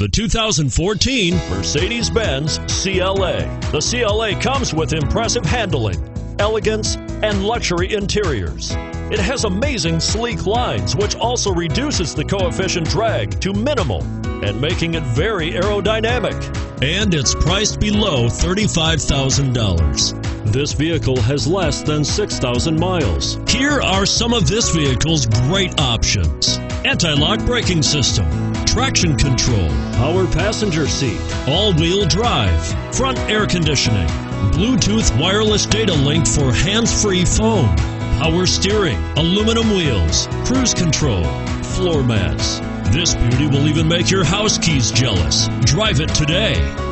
The 2014 Mercedes-Benz CLA. The CLA comes with impressive handling, elegance, and luxury interiors. It has amazing sleek lines, which also reduces the coefficient drag to minimal and making it very aerodynamic. And it's priced below $35,000. This vehicle has less than 6,000 miles. Here are some of this vehicle's great options: anti-lock braking system, traction control, power passenger seat, all-wheel drive, front air conditioning, Bluetooth wireless data link for hands-free phone, power steering, aluminum wheels, cruise control, floor mats. This beauty will even make your house keys jealous. Drive it today.